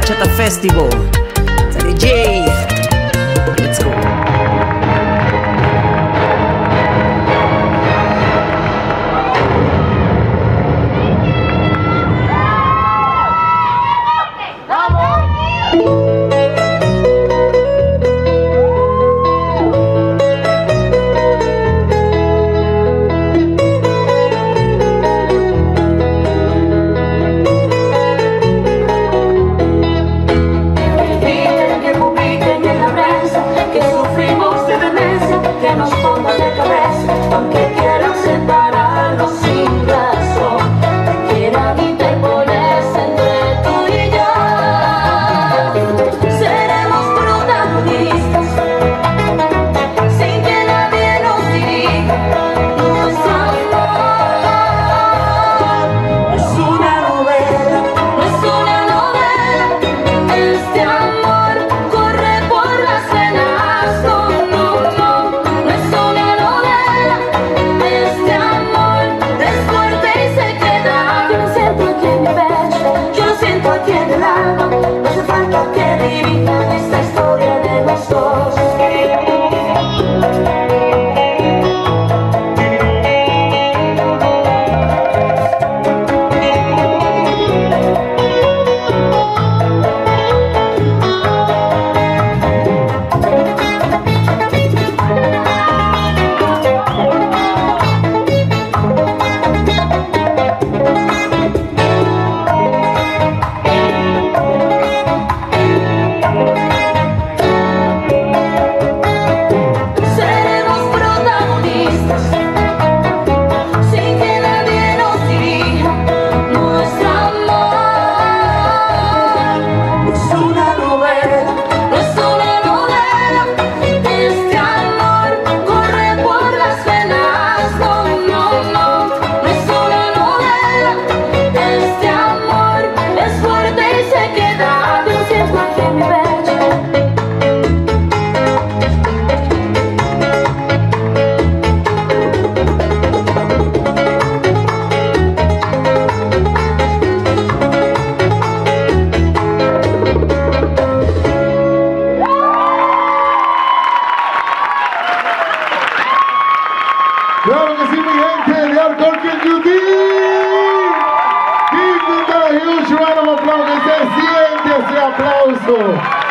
Bachata Festival. Sale Jay. Let's go. Claro que sí, mi gente de Alcorcón, Yutí. Disfruta de un round of applause, que se siente ese aplauso.